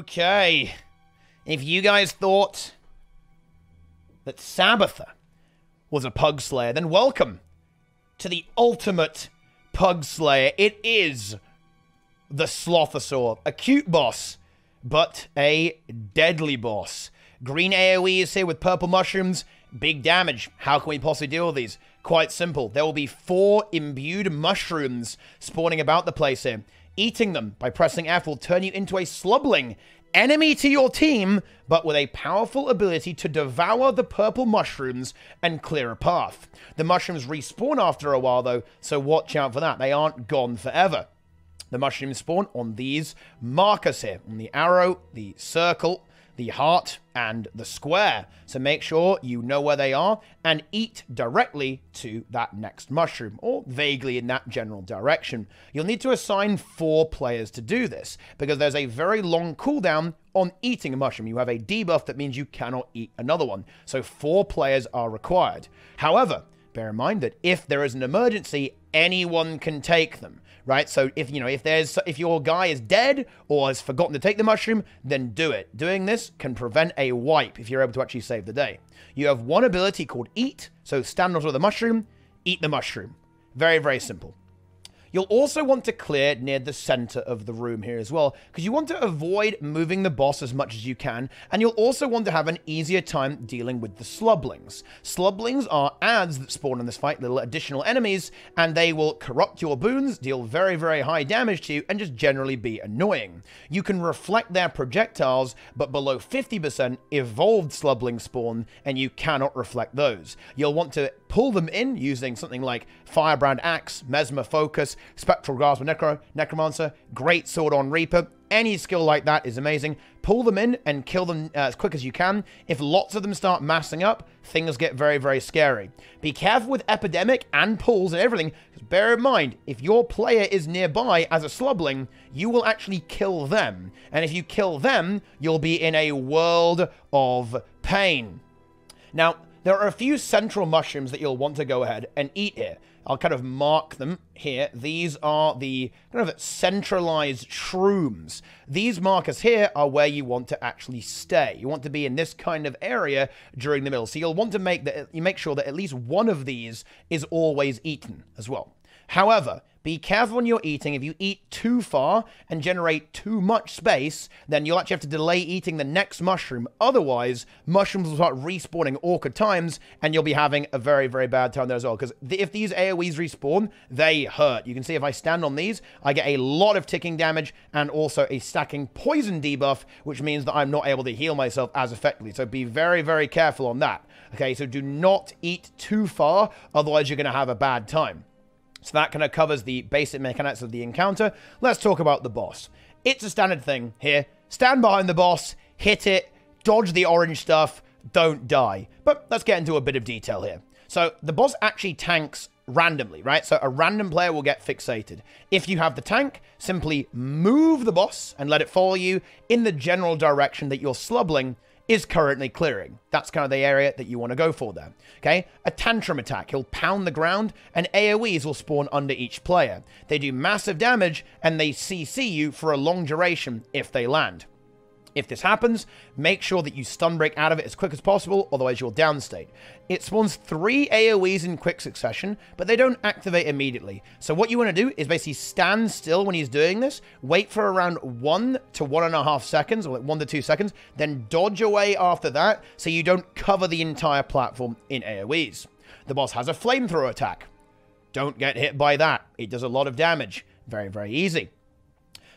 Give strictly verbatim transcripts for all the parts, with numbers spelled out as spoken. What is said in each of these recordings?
Okay. If you guys thought that Sabatha was a Pug Slayer, then welcome to the ultimate Pug Slayer. It is the Slothasor. A cute boss, but a deadly boss. Green AoE is here with purple mushrooms. Big damage. How can we possibly deal with these? Quite simple. There will be four imbued mushrooms spawning about the place here. Eating them by pressing F will turn you into a slumbling enemy to your team, but with a powerful ability to devour the purple mushrooms and clear a path. The mushrooms respawn after a while, though, so watch out for that. They aren't gone forever. The mushrooms spawn on these markers here, on the arrow, the circle, the heart, and the square. So make sure you know where they are and eat directly to that next mushroom, or vaguely in that general direction. You'll need to assign four players to do this, because there's a very long cooldown on eating a mushroom. You have a debuff that means you cannot eat another one. So four players are required. However, bear in mind that if there is an emergency, anyone can take them, right? So if, you know, if there's, if your guy is dead or has forgotten to take the mushroom, then do it. Doing this can prevent a wipe if you're able to actually save the day. You have one ability called Eat. So stand on top of the mushroom, eat the mushroom. Very, very simple. You'll also want to clear near the center of the room here as well, because you want to avoid moving the boss as much as you can, and you'll also want to have an easier time dealing with the Slublings. Slublings are adds that spawn in this fight, little additional enemies, and they will corrupt your boons, deal very, very high damage to you, and just generally be annoying. You can reflect their projectiles, but below fifty percent evolved Slublings spawn, and you cannot reflect those. You'll want to pull them in using something like Firebrand Axe, Mesmer Focus, Spectral Grasp on Necro, Necromancer, Great Sword on Reaper. Any skill like that is amazing. Pull them in and kill them as quick as you can. If lots of them start massing up, things get very, very scary. Be careful with Epidemic and pulls and everything, because bear in mind, if your player is nearby as a Slubling, you will actually kill them. And if you kill them, you'll be in a world of pain. Now, there are a few central mushrooms that you'll want to go ahead and eat here. I'll kind of mark them here. These are the kind of centralized shrooms. These markers here are where you want to actually stay. You want to be in this kind of area during the middle. So you'll want to make that you make sure that at least one of these is always eaten as well. However, be careful when you're eating. If you eat too far and generate too much space, then you'll actually have to delay eating the next mushroom. Otherwise, mushrooms will start respawning at awkward times, and you'll be having a very, very bad time there as well. Because th if these AoEs respawn, they hurt. You can see if I stand on these, I get a lot of ticking damage and also a stacking poison debuff, which means that I'm not able to heal myself as effectively. So be very, very careful on that. Okay, so do not eat too far. Otherwise, you're going to have a bad time. So that kind of covers the basic mechanics of the encounter. Let's talk about the boss. It's a standard thing here. Stand behind the boss, hit it, dodge the orange stuff, don't die. But let's get into a bit of detail here. So the boss actually tanks randomly, right? So a random player will get fixated. If you have the tank, simply move the boss and let it follow you in the general direction that you're slumbling is currently clearing. That's kind of the area that you want to go for there. Okay, a tantrum attack. He'll pound the ground and AoEs will spawn under each player. They do massive damage and they C C you for a long duration if they land. If this happens, make sure that you stun break out of it as quick as possible, otherwise you'll downstate. It spawns three AoEs in quick succession, but they don't activate immediately. So what you want to do is basically stand still when he's doing this, wait for around one to one and a half seconds, or like one to two seconds, then dodge away after that so you don't cover the entire platform in AoEs. The boss has a flamethrower attack. Don't get hit by that. It does a lot of damage. Very, very easy.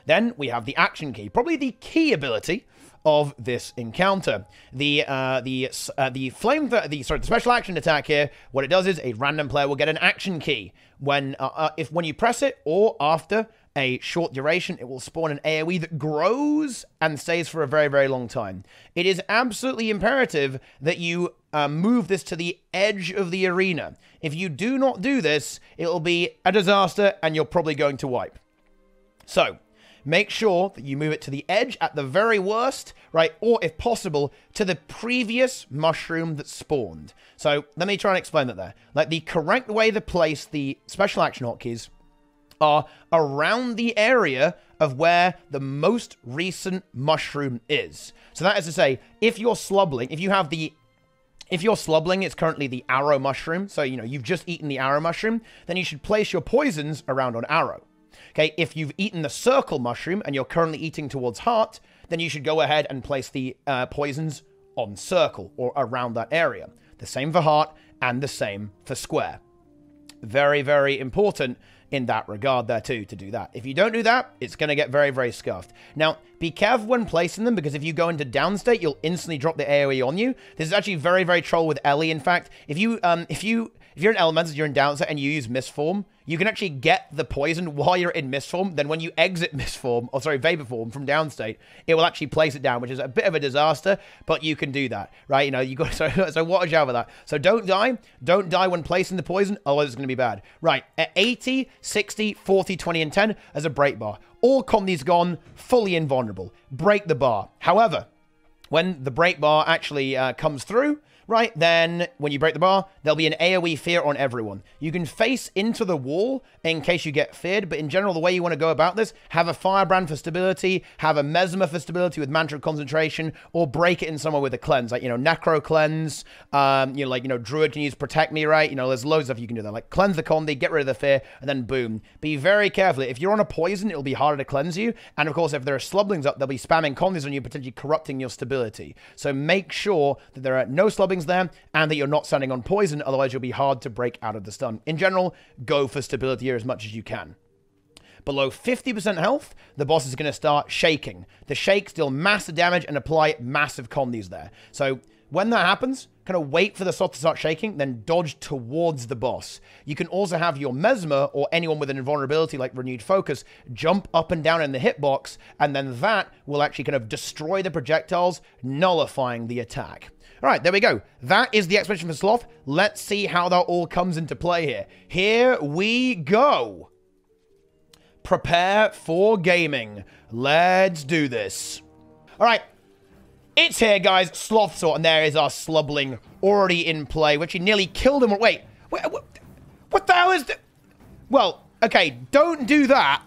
Then we have the action key, probably the key ability of this encounter. The uh, the uh, the flame th the sorry the special action attack here. What it does is a random player will get an action key when uh, uh, if when you press it or after a short duration, it will spawn an AoE that grows and stays for a very, very long time. It is absolutely imperative that you uh, move this to the edge of the arena. If you do not do this, it will be a disaster, and you're probably going to wipe. So make sure that you move it to the edge at the very worst, right? Or if possible, to the previous mushroom that spawned. So let me try and explain that there. Like the correct way to place the special action hotkeys are around the area of where the most recent mushroom is. So that is to say, if you're slubbling, if you have the... If you're slubbling, it's currently the arrow mushroom. So, you know, you've just eaten the arrow mushroom. Then you should place your poisons around on arrow. Okay, if you've eaten the circle mushroom and you're currently eating towards heart, then you should go ahead and place the uh, poisons on circle or around that area. The same for heart and the same for square. Very, very important in that regard there too, to do that. If you don't do that, it's going to get very, very scuffed. Now, be careful when placing them, because if you go into downstate, you'll instantly drop the AoE on you. This is actually very, very troll with Ellie, in fact. If, you, um, if, you, if you're in Elemental, you're in downstate, and you use Mistform, you can actually get the poison while you're in Mistform. Then when you exit Mistform, or sorry, Vaporform from downstate, it will actually place it down, which is a bit of a disaster, but you can do that, right? You know, you got so, so watch out for that. So don't die. Don't die when placing the poison, otherwise it's going to be bad. Right, at eighty, sixty, forty, twenty, and ten as a break bar. All Comdi's gone, fully invulnerable. Break the bar. However, when the break bar actually uh, comes through, right, then when you break the bar, there'll be an AoE fear on everyone. You can face into the wall in case you get feared, but in general, the way you want to go about this, have a Firebrand for stability, have a Mesmer for stability with Mantra of Concentration, or break it in somewhere with a cleanse, like, you know, Necro Cleanse, um, you know, like, you know, Druid can use Protect Me, right? You know, there's loads of stuff you can do there, like cleanse the Condi, get rid of the fear, and then boom. Be very careful. If you're on a poison, it'll be harder to cleanse you, and of course, if there are slubblings up, they'll be spamming Condis on you, potentially corrupting your stability. So make sure that there are no slubbings there and that you're not standing on poison, otherwise you'll be hard to break out of the stun. In general, go for stability here as much as you can. Below fifty percent health, the boss is going to start shaking. The shakes deal massive damage and apply massive condis there. So when that happens, kind of wait for the Sloth to start shaking, then dodge towards the boss. You can also have your Mesmer or anyone with an invulnerability like Renewed Focus jump up and down in the hitbox, and then that will actually kind of destroy the projectiles, nullifying the attack. All right, there we go. That is the explanation for Sloth. Let's see how that all comes into play here. Here we go. Prepare for gaming. Let's do this. All right. It's here, guys. Slothasor, and there is our slubbling already in play. We actually nearly killed him. Wait, wait, what, what the hell is that? Well, okay, don't do that.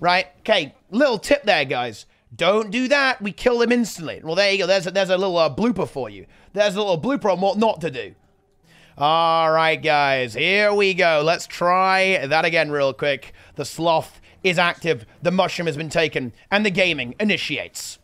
Right? Okay, little tip there, guys. Don't do that. We kill them instantly. Well, there you go. There's a, there's a little uh, blooper for you. There's a little blooper on what not to do. All right, guys. Here we go. Let's try that again real quick. The Sloth is active. The mushroom has been taken. And the gaming initiates.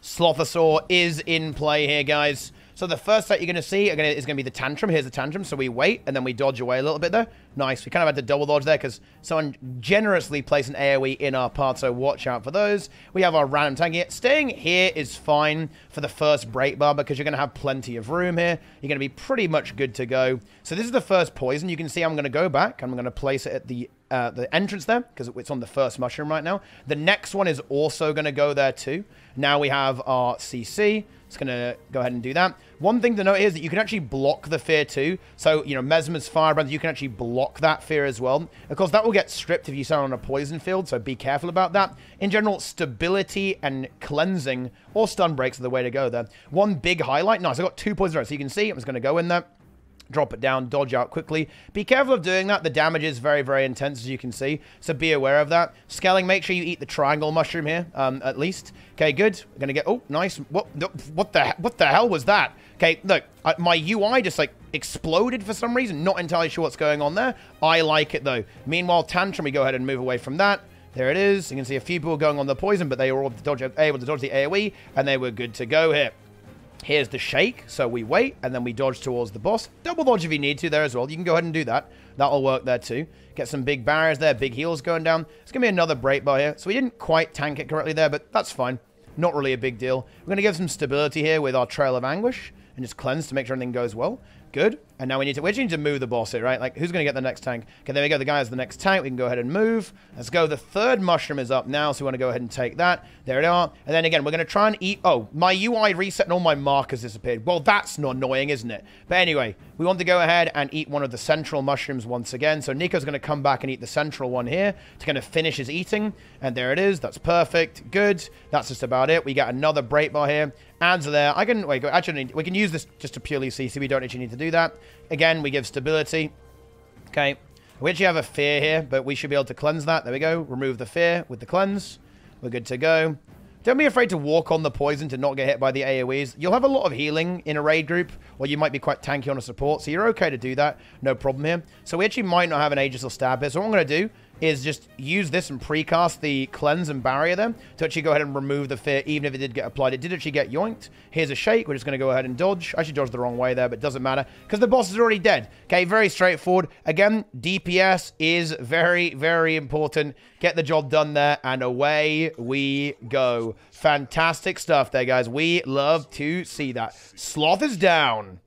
Slothasaur is in play here, guys. So the first set you're going to see are gonna, is going to be the Tantrum. Here's the Tantrum. So we wait, and then we dodge away a little bit there. Nice. We kind of had to double dodge there because someone generously placed an AoE in our path, so watch out for those. We have our random tanking. Staying here is fine for the first break bar because you're going to have plenty of room here. You're going to be pretty much good to go. So this is the first poison. You can see I'm going to go back. I'm going to place it at the Uh, the entrance there, because it's on the first mushroom right now. The next one is also going to go there too. Now we have our C C. It's going to go ahead and do that. One thing to note is that you can actually block the fear too. So, you know, Mesmer's Firebrand, you can actually block that fear as well. Of course, that will get stripped if you stand on a poison field, so be careful about that. In general, stability and cleansing or stun breaks are the way to go there. One big highlight. Nice, I got two poison arrows. So you can see I'm just going to go in there. Drop it down, dodge out quickly. Be careful of doing that. The damage is very, very intense, as you can see. So be aware of that. Scaling, make sure you eat the triangle mushroom here, um, at least. Okay, good. We're going to get... Oh, nice. What, what, the, what the hell was that? Okay, look. I, my U I just, like, exploded for some reason. Not entirely sure what's going on there. I like it, though. Meanwhile, Tantrum, we go ahead and move away from that. There it is. You can see a few people going on the poison, but they were able to dodge, able to dodge the AoE, and they were good to go here. Here's the shake, so we wait, and then we dodge towards the boss. Double dodge if you need to there as well. You can go ahead and do that. That'll work there too. Get some big barriers there, big heals going down. It's going to be another break bar here. So we didn't quite tank it correctly there, but that's fine. Not really a big deal. We're going to give some stability here with our Trail of Anguish, and just cleanse to make sure everything goes well. Good. And now we need to, we just need to move the boss here, right? Like, who's going to get the next tank? Okay, there we go. The guy is the next tank. We can go ahead and move. Let's go. The third mushroom is up now, so we want to go ahead and take that. There it are. And then again, we're going to try and eat... Oh, my U I reset and all my markers disappeared. Well, that's not annoying, isn't it? But anyway, we want to go ahead and eat one of the central mushrooms once again. So Nico's going to come back and eat the central one here to kind of finish his eating. And there it is. That's perfect. Good. That's just about it. We got another break bar here. Ads are there. I can... Wait, actually, we can use this just to purely C C. We don't actually need to do that. Again, we give stability. Okay. We actually have a fear here, but we should be able to cleanse that. There we go. Remove the fear with the cleanse. We're good to go. Don't be afraid to walk on the poison to not get hit by the A O Es. You'll have a lot of healing in a raid group, or you might be quite tanky on a support, so you're okay to do that. No problem here. So we actually might not have an Aegis or Stab here. So what I'm going to do is just use this and precast the Cleanse and Barrier then to actually go ahead and remove the fear, even if it did get applied. It did actually get yoinked. Here's a Shake. We're just going to go ahead and dodge. I should dodge the wrong way there, but it doesn't matter because the boss is already dead. Okay, very straightforward. Again, D P S is very, very important. Get the job done there, and away we go. Fantastic stuff there, guys. We love to see that. Sloth is down.